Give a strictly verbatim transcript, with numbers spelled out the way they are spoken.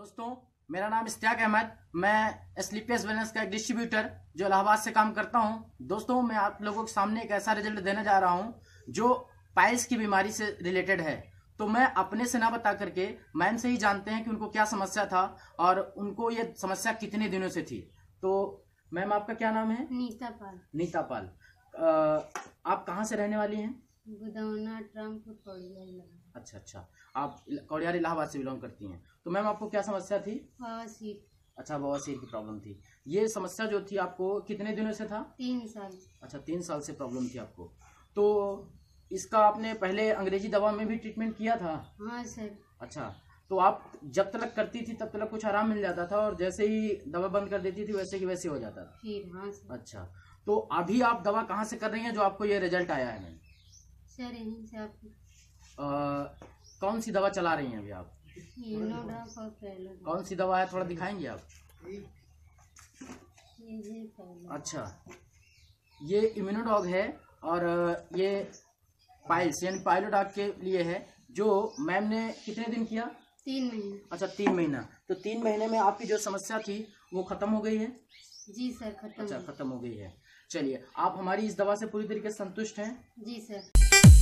दोस्तों, मेरा नाम इश्तियाक अहमद, मैं एस्क्लेपियस वेलनेस का एक डिस्ट्रीब्यूटर जो इलाहाबाद से काम करता हूं। दोस्तों, मैं आप लोगों के सामने एक ऐसा रिजल्ट देने जा रहा हूं जो पाइल्स की बीमारी से रिलेटेड है। तो मैं अपने से ना बता करके मैम से ही जानते हैं कि उनको क्या समस्या था और उनको ये समस्या कितने दिनों से थी। तो मैम, आपका क्या नाम है? नीता पाल। नीता पाल, आप कहाँ से रहने वाली हैं? अच्छा अच्छा, आप कौड़ियार इलाहाबाद से बिलोंग करती हैं। तो मैम, आपको क्या समस्या थी? बवासीर। अच्छा, बवासीर की प्रॉब्लम थी। ये समस्या जो थी आपको कितने दिनों से था? तीन साल। अच्छा, तीन साल से प्रॉब्लम थी आपको। तो इसका आपने पहले अंग्रेजी दवा में भी ट्रीटमेंट किया था? हाँ सर। अच्छा, तो आप जब तक करती थी तब तक कुछ आराम मिल जाता था और जैसे ही दवा बंद कर देती थी वैसे की वैसे हो जाता था? फिर हाँ सर। अच्छा, तो अभी आप दवा कहाँ से कर रही हैं जो आपको ये रिजल्ट आया है? सर यहीं से। आप कौन सी दवा चला रही हैं अभी आप? इम्यूनोडॉग और पाइलोडॉग। कौन सी दवा है, थोड़ा दिखाएंगे आप? ये अच्छा, ये इम्यूनोडॉग है और ये पाइलसिन पाइलोडॉग के लिए है जो मैम ने कितने दिन किया? तीन महीना। अच्छा, तीन महीना। तो तीन महीने में आपकी जो समस्या थी वो खत्म हो गई है? जी सर, खत्म। अच्छा, खत्म हो गई है। चलिए, आप हमारी इस दवा से पूरी तरीके से संतुष्ट हैं? जी सर।